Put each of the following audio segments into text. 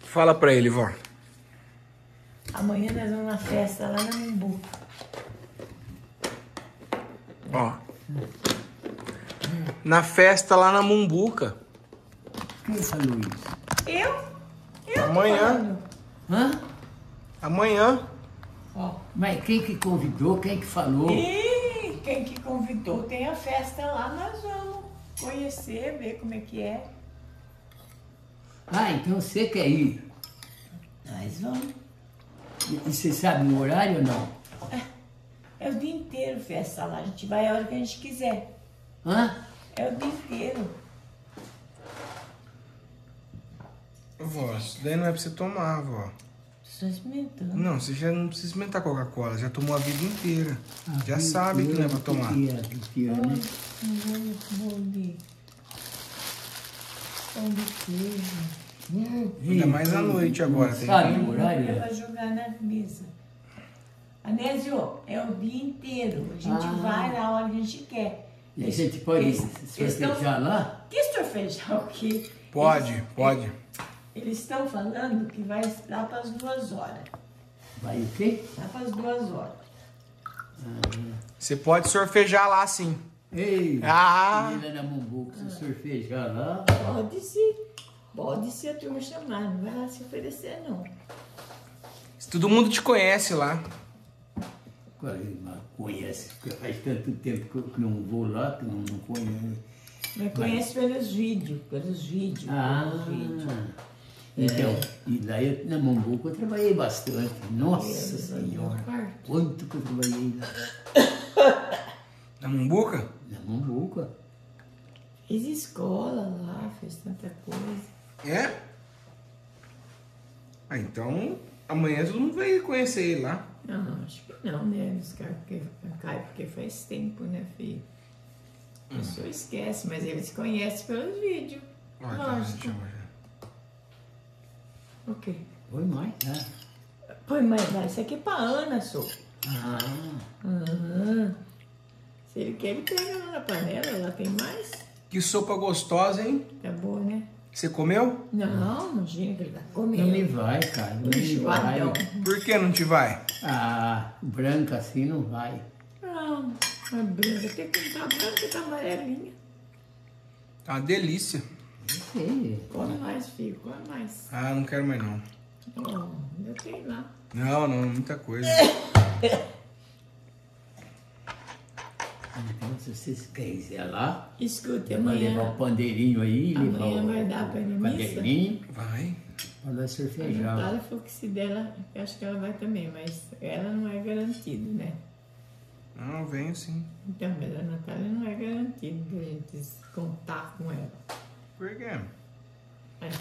Fala pra ele, vó. Amanhã nós vamos na festa lá na Mumbuca. Ó. Na festa lá na Mumbuca. Quem falou isso? Eu? Amanhã. Hã? Amanhã. Ó, mas quem que convidou, quem que falou? Ih, quem que convidou, tem a festa lá, nós vamos conhecer, ver como é que é. Ah, então você quer ir? Nós vamos. E você sabe o horário ou não? É o dia inteiro festa lá, a gente vai a hora que a gente quiser. Hã? É o dia inteiro. Vó, isso daí não é pra você tomar, vó. Estou experimentando. Não, você já não precisa experimentar Coca-Cola, já tomou a vida inteira. Já sabe que não é pra tomar. Pão de queijo. Ainda mais à noite agora. Sabe o horário? Ela vai jogar na mesa. Anésio, é o dia inteiro. A gente vai na hora que a gente quer. E a gente pode sortejar lá? Que sortejar o quê? Pode, pode. Eles estão falando que vai dar para as 2 horas. Vai o quê? Dá para as 2 horas. Você pode sorfejar lá, sim. Ei, menina da Mumbuca, se sorfejar lá... pode ser a turma chamar, não vai lá se oferecer, não. Todo mundo te conhece lá. Conhece, faz tanto tempo que eu não vou lá, que eu não conheço. Mas conhece pelos vídeos. Então, e daí na Mumbuca eu trabalhei bastante. Nossa Senhora, quanto que eu trabalhei lá. Na Mumbuca? Na Mumbuca. Fiz escola lá, fez tanta coisa. É? Ah, então amanhã todo mundo vai conhecer ele lá. Não, acho que não, né? Os caras porque faz tempo, né, filho? A pessoa esquece, mas ele se conhece pelos vídeos. Lógico. Ok. Põe mais, né? Põe mais lá. Isso aqui é pra Ana, só. Se ele quer, ele pega lá na panela, lá tem mais. Que sopa gostosa, hein? Tá boa, né? Você comeu? Não, imagina que ele vai comer. Não me vai, cara. Não me vai. Por que não te vai? Ah, branca assim não vai. Não. A branca, tem que comprar branca e tá amarelinha. Tá uma delícia. Come mais, filho, come mais. Ah, não quero mais não. Oh, eu tenho lá. Não, não, muita coisa. Então, se vocês quiserem lá, escuta, amanhã. Vai levar o pandeirinho aí, amanhã vai dar pra ele pandeirinho. Vai. Vai dar sorfejar. A Natália falou que se dela, eu acho que ela vai também, mas ela não é garantida, né? Não, venho sim. Então, mas a Natália não é garantido pra gente contar com ela. Por quê? O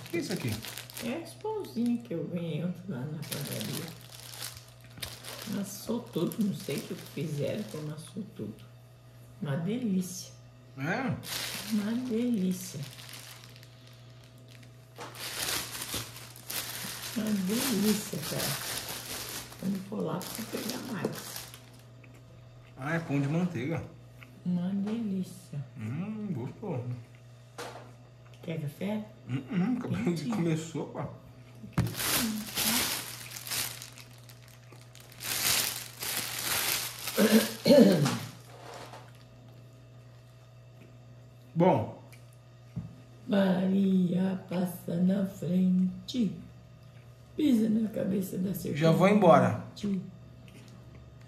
que é isso aqui? É os pãozinhos que eu ganhei ontem lá na padaria. Amassou tudo, não sei o que fizeram, que amassou tudo. Uma delícia. É? Uma delícia. Uma delícia, cara. Quando for lá, preciso pegar mais. Ah, é pão de manteiga. Uma delícia. Gostou. Quer café? Acabou de começou, pá. Bom. Maria passa na frente. Pisa na cabeça da serpente. Já vou embora.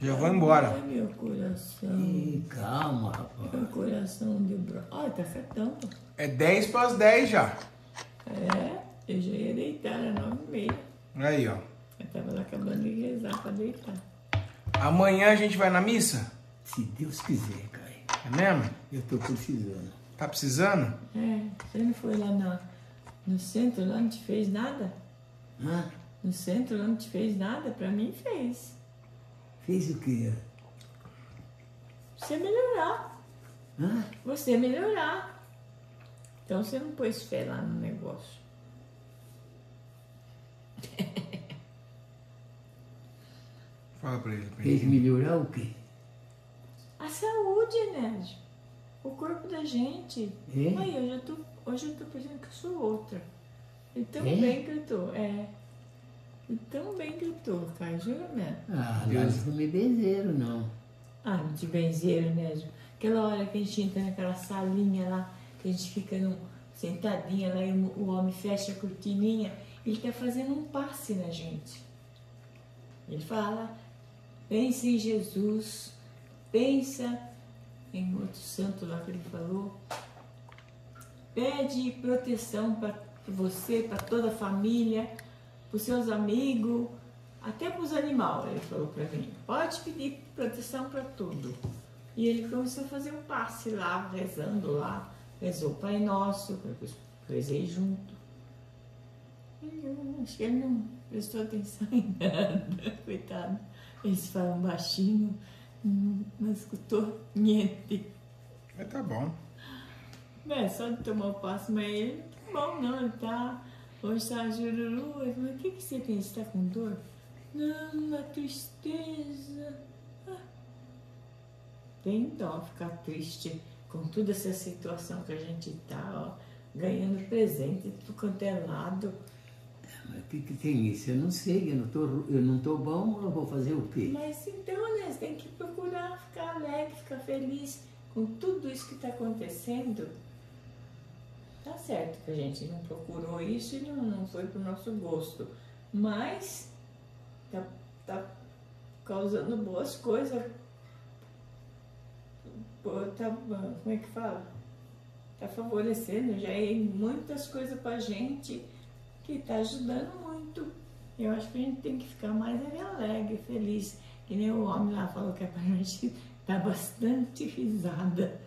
Já vou embora. Ai, meu coração. Ih, calma, rapaz. Meu coração de bronze. Olha, tá afetando. É 10 para as 10 já. É, eu já ia deitar, era 9h30. Aí, ó. Eu tava lá acabando de rezar para deitar. Amanhã a gente vai na missa? Se Deus quiser, Caio. É mesmo? Eu tô precisando. Tá precisando? É. Você não foi lá no centro, lá não te fez nada? Hã? No centro, lá não te fez nada? Pra mim, fez. Fez o quê? Você melhorar. Hã? Você melhorar. Então você não pôs fé lá no negócio. Fala pra ele. Fez melhorar o quê? A saúde, Anésio. O corpo da gente. É? Aí eu já tô Hoje eu tô pensando que eu sou outra. E tão bem que eu tô, E tão bem que eu tô, Caio, jura mesmo? Ah, nós não me benzeiro, não. Ah, não te benzeiro, né, Ju? Aquela hora que a gente entra naquela salinha lá, que a gente fica sentadinha lá e o homem fecha a cortininha, ele tá fazendo um passe na gente. Ele fala, pensa em Jesus, pensa em outro santo lá que ele falou, pede proteção para você, para toda a família, para os seus amigos, até para os animais, ele falou para mim. Pode pedir proteção para tudo. E ele começou a fazer um passe lá, rezando lá, rezou o Pai Nosso, rezei junto. E eu acho que ele não prestou atenção em nada, coitado. Eles falam baixinho, não escutou niente. Mas tá bom. É, só de tomar o passo, mas ele não tá bom não, ele tá... Hoje tá jururu, ele falou, o que que você tem? Você tá com dor? Não, uma tristeza. Ah. Tem dó ficar triste com toda essa situação que a gente tá, ó, ganhando presente do quanto é lado. Mas o que tem isso? Eu não sei, eu não tô bom, eu vou fazer o quê? Mas então, né, você tem que procurar ficar alegre, ficar feliz com tudo isso que tá acontecendo. Tá certo que a gente não procurou isso e não foi pro nosso gosto, mas tá causando boas coisas. Tá, como é que fala? Tá favorecendo, já é muitas coisas pra gente que tá ajudando muito. Eu acho que a gente tem que ficar mais alegre, feliz. Que nem o homem lá falou que é pra gente dar bastante risada.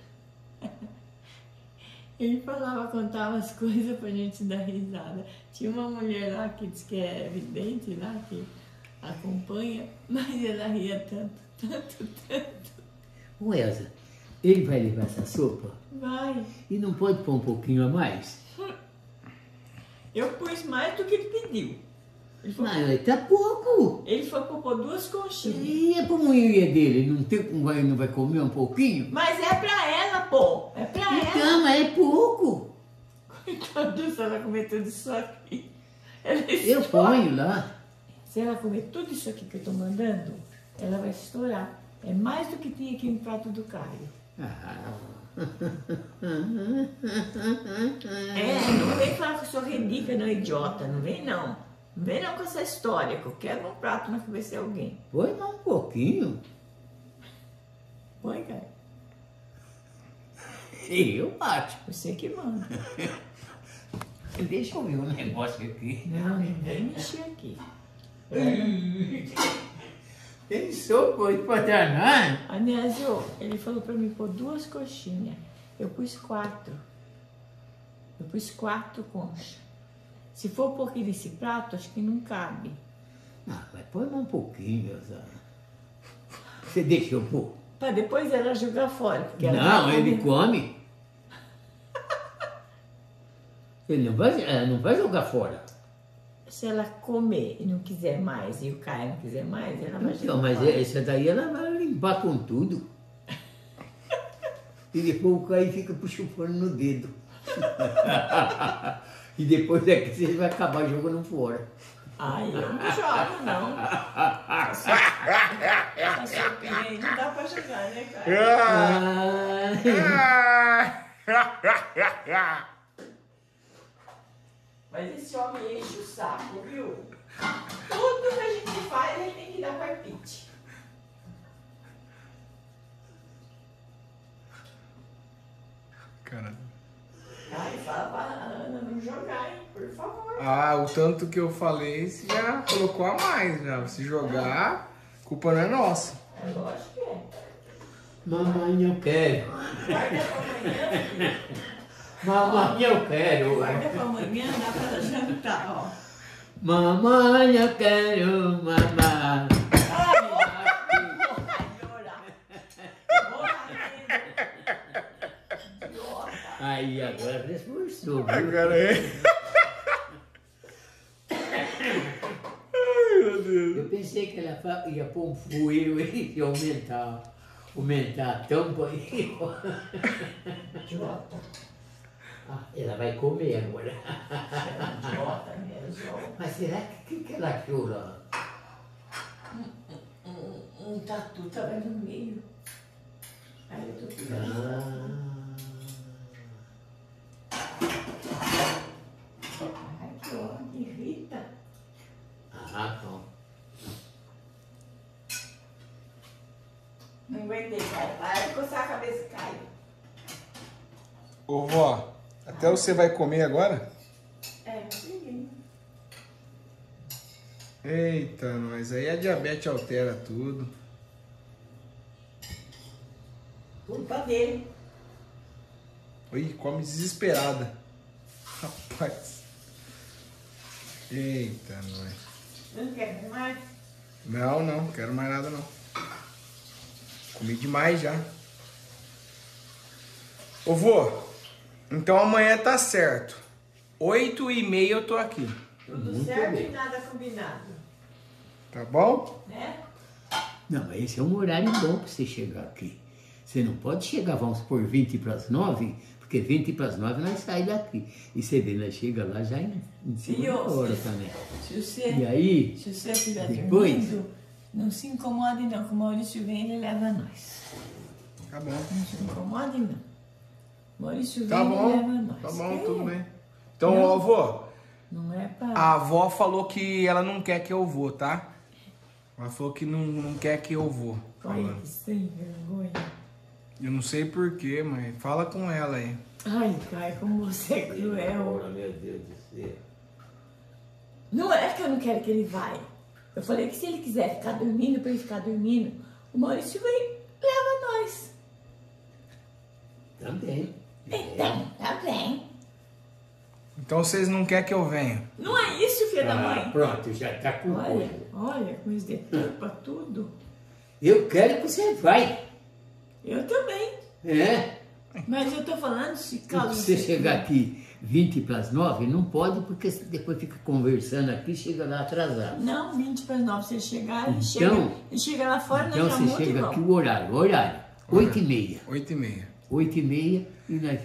Ele falava, contava as coisas pra gente dar risada. Tinha uma mulher lá que diz que é vidente lá, que acompanha, mas ela ria tanto. Ô Elza, ele vai levar essa sopa? Vai. E não pode pôr um pouquinho a mais? Eu pus mais do que ele pediu. Mas tá pouco. Ele foi pôr duas conchinhas. E a pamonha dele, não vai comer um pouquinho? Mas é pra ela, pô. É pra ela. Então, mas é pouco. Coitado, se ela comer tudo isso aqui. Eu ponho lá. Se ela comer tudo isso aqui que eu tô mandando, ela vai estourar. É mais do que tinha aqui no prato do Caio. Ah. Não vem falar que eu sou ridícula, não, idiota. Não vem não com essa história, que eu quero um prato na cabeça de alguém. Põe lá um pouquinho. Põe, cara. Eu bato. Você que manda. Deixa eu ver um negócio aqui. Não vem mexer aqui. Tem sopa aí pra danar. Anésio, ele falou pra mim pôr duas coxinhas. Eu pus quatro. Eu pus quatro conchas. Se for um pouquinho desse prato, acho que não cabe. Ah, mas põe um pouquinho, Elza. Você deixa eu pôr. Pra depois ela jogar fora. Porque ela não, ele come. Ela não vai jogar fora. Se ela comer e não quiser mais, e o Caio não quiser mais, ela vai jogar fora. Mas essa daí ela vai limpar com tudo. E depois o Caio fica puxando no dedo. E depois é que você vai acabar jogando fora. Ai, eu não jogo, não. A sua opinião não dá pra jogar, né, cara? Mas esse homem enche o saco, viu? Tudo que a gente faz, ele tem que dar palpite. Caralho. Ai, fala pra Ana não jogar, hein? Por favor. Ah, o tanto que eu falei, você já colocou a mais, né? Se jogar, a culpa não é nossa. É lógico que é. Mamãe, eu quero. Guarda pra amanhã, mamãe, eu quero. Guarda pra amanhã, dá pra jantar, ó. Mamãe, eu quero mamar. Aí, agora desforçou. Agora é. Ai, meu Deus. Eu pensei que ela ia pôr um fueiro e aumentar a tampa aí. Idiota. Ela vai comer agora. É idiota mesmo. Mas será que o que ela achou lá? Um tatu estava no meio. Aí eu tô cuidando. Ai, que ódio, irrita. Ah, bom. Não aguentei, Caio. Para de coçar a cabeça, Caio. Ô, vó, até você vai comer agora? É, não sei. Eita, nós. Aí a diabetes altera tudo. Culpa dele. Oi, come desesperada. Rapaz. Eita, nós. Não quer mais? Não, não quero mais nada, não. Comi demais já. Ô, vô, então amanhã tá certo. 8h30 eu tô aqui. Tudo muito certo bem. E nada combinado. Tá bom? Né? Não, esse é um horário bom pra você chegar aqui. Você não pode chegar, vamos por 20 para as 9, porque 20 para as 9 nós saímos daqui. E você vê, nós chega lá já em cima da hora também. Se você, e aí, se você estiver dormindo, não se incomode não, que o Maurício vem e ele leva nós. Tá bom. Não se incomode não. Maurício vem e leva nós. Tá bom, tudo bem. Então, não, avô, não é pra... a avó falou que ela não quer que eu vou, tá? Ela falou que não quer que eu vou. Olha que sem vergonha. Eu não sei porquê, mãe. Fala com ela aí. Ai, Caio, como você é cruel. Meu Deus do céu. Não é que eu não quero que ele vá. Eu falei que se ele quiser ficar dormindo, pra ele ficar dormindo, o Maurício vem, leva nós. Também. Então, tá bem. Então vocês não querem que eu venha? Não é isso, filha da mãe. Pronto, já tá com olha, coisa. Olha, com esse detalhe pra tudo. Eu quero que você vai. Eu também. É? Mas eu tô falando se caso... Se você chegar aqui 20 para as 9, não pode, porque depois fica conversando aqui e chega lá atrasado. Não, 20 para as 9 você chegar e então, chega lá fora, então nós já você chega aqui o horário, 8h30. 8h30. 8h30 e nós...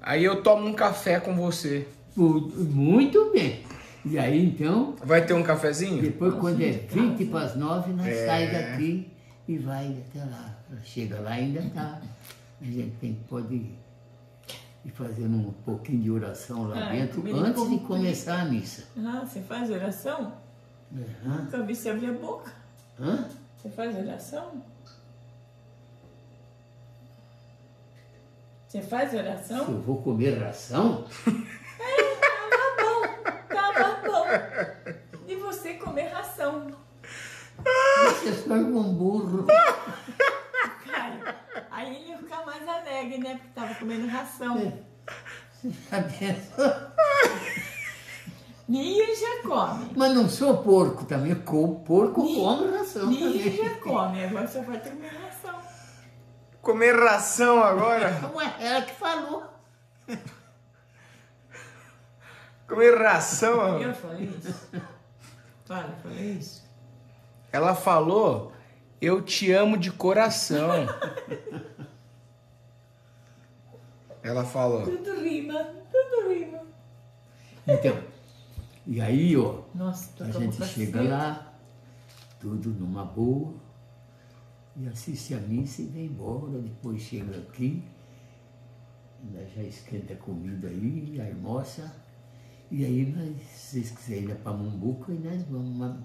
Aí eu tomo um café com você. Muito bem. E aí, então... Vai ter um cafezinho? Depois, quando é 20 para as 9, nós sai daqui... E vai até lá. Chega lá ainda tá. A gente tem que pode ir fazendo um pouquinho de oração lá dentro antes de começar a missa. Ah, você faz oração? Uhum. Nunca vi você abrir a boca. Hã? Você faz oração? Você faz oração? Se eu vou comer ração? É, tava bom. E você comer ração. Você foi um burro. Cara, aí ele ia ficar mais alegre, né? Porque tava comendo ração. Você tá pensando? Ninho já come. Mas não sou porco também. Porco come ração. Ninho já come, agora só vai comer ração. Comer ração agora? Ué, ela que falou. Comer ração? Eu falei isso. Fala, eu falei isso. Ela falou, eu te amo de coração. Ela falou. Tudo rima. Então, e aí, ó, nossa, a gente chega lá, tudo numa boa, e assiste a missa e vem embora, depois chega aqui, nós já esquenta a comida aí, almoça, e aí, nós, se vocês quiserem ir para Mumbuca, nós vamos...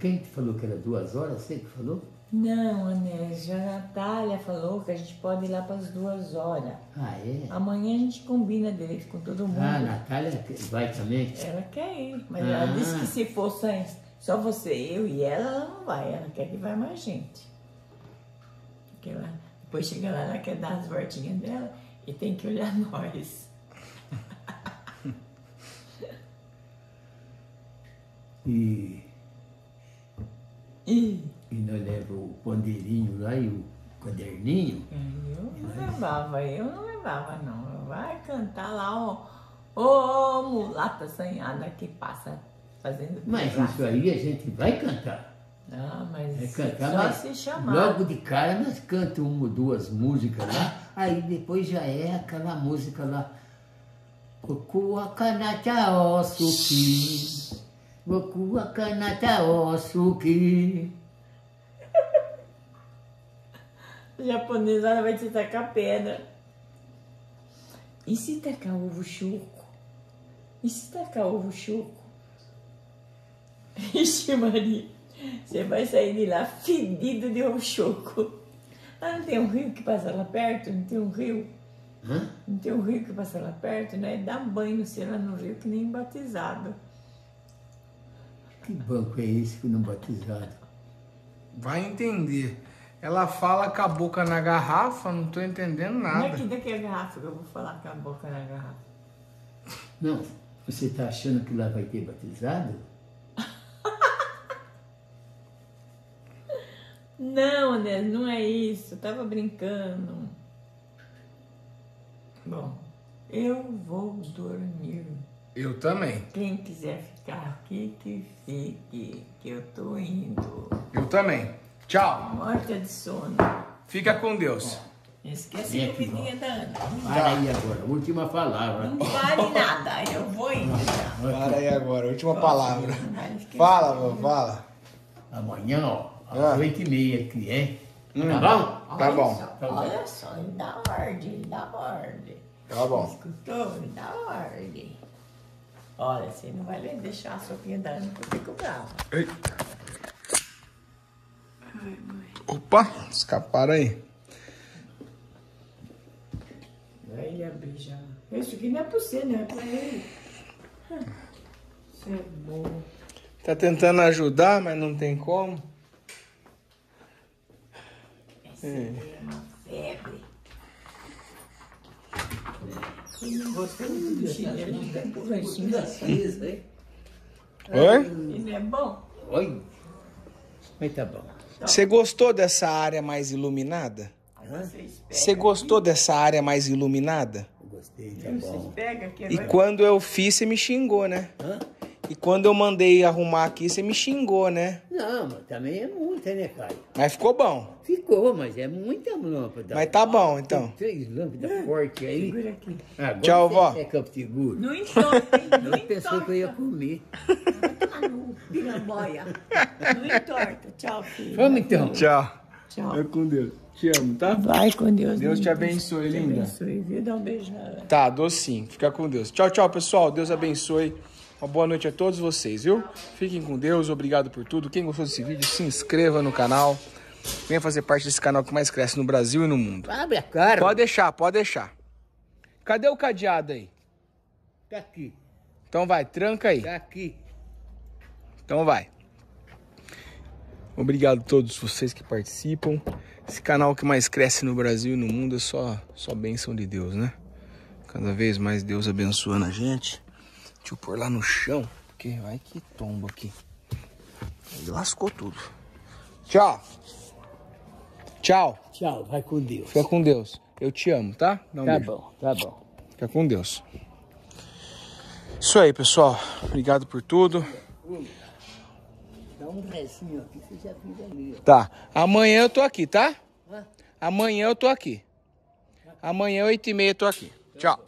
Quem te falou que era 2 horas? Você que falou? Não, Anésio, a Natália falou que a gente pode ir lá para as 2 horas. Ah, é? Amanhã a gente combina direito com todo mundo. Ah, a Natália vai também? Ela quer ir, mas ela disse que se fosse só você, eu e ela não vai. Ela quer que vai mais gente. Porque ela, depois chega lá, ela quer dar as voltinhas dela e tem que olhar nós. E nós levamos o pandeirinho lá e o caderninho. Eu não levava não. Vai cantar lá, ó, mulata assanhada que passa fazendo... Mas isso aí a gente vai cantar. Ah, mas é cantar, só mas se chamar. Logo de cara nós cantamos 1 ou 2 músicas lá, aí depois já é aquela música lá, Gokuokanataosuke. Gokuokanataosuke. A japonesada vai te tacar pedra. E se tacar ovo choco? E se tacar ovo choco? Ixi, Maria, você vai sair de lá fedido de ovo choco. Ah, não tem um rio que passa lá perto? Não tem um rio? Hã? Não tem um rio que passa lá perto? Né? Dá banho, sei lá, no rio que nem batizado. Que banco é esse que não batizado? Vai entender. Ela fala com a boca na garrafa, não tô entendendo nada. Não é que daqui a garrafa que eu vou falar com a boca na garrafa. Não, você tá achando que lá vai ter batizado? Não, Anésio, não é isso. Eu tava brincando. Bom, eu vou dormir. Eu também. Quem quiser ficar aqui, que fique, que eu tô indo. Eu também. Tchau. Morta de sono. Fica com Deus. Esqueci a vidinha da Ana. Para aí agora, última palavra. Não vale nada, eu vou indo. Para aí agora, última palavra. Fala, vó, fala. Amanhã, ó, às 8h30 aqui, hein? Tá bom? Tá bom. Olha só, me dá ordem, me dá ordem. Tá bom. Escutou? Me dá ordem. Olha, você não vai deixar a sopinha da Ana que eu fico brava. Eita. Opa, escaparam aí. Vai ele abrir já. Isso aqui não é pra você, né? É pra ele. Isso é bom. Tá tentando ajudar, mas não tem como. Essa é uma febre. Eu não gostei muito do chinelo, não tem por ranchinho aceso, hein? Oi? Ele é bom? Oi? Mas tá bom. Você gostou dessa área mais iluminada? Você gostou dessa área mais iluminada? Eu gostei, tá bom. E quando eu fiz, você me xingou, né? Hã? E quando eu mandei arrumar aqui, você me xingou, né? Não, mas também é muita, né, Caio? Mas ficou bom. Ficou, mas é muita lâmpada. Mas tá bom, então. Tem 3 lâmpadas fortes aí. Segura aqui. Agora tchau, vó. É campo seguro. Não entorta, hein? Não entorta. Pensou que eu ia comer. Piramboia. Não entorta. Tchau, filho. Vamos então. Tchau. Tchau. Vai com Deus. Te amo, tá? Vai com Deus. Deus te abençoe, linda. Deus te abençoe, viu? Dá um beijão. Tá, docinho. Fica com Deus. Tchau, tchau, pessoal. Deus abençoe. Uma boa noite a todos vocês, viu? Fiquem com Deus. Obrigado por tudo. Quem gostou desse vídeo, se inscreva no canal. Venha fazer parte desse canal que mais cresce no Brasil e no mundo. Abre a cara. Pode deixar, pode deixar. Cadê o cadeado aí? Tá aqui. Então vai, tranca aí. Tá aqui. Então vai. Obrigado a todos vocês que participam. Esse canal que mais cresce no Brasil e no mundo é só bênção de Deus, né? Cada vez mais Deus abençoando a gente. Deixa eu pôr lá no chão, porque vai que tomba aqui. Ele lascou tudo. Tchau. Tchau. Tchau, vai com Deus. Fica com Deus. Eu te amo, tá? Tá bom, tá bom. Fica com Deus. Isso aí, pessoal. Obrigado por tudo. Dá um precinho aqui, você já fica ali. Tá. Amanhã eu tô aqui, tá? Amanhã eu tô aqui. Amanhã 8h30 eu tô aqui. Tchau.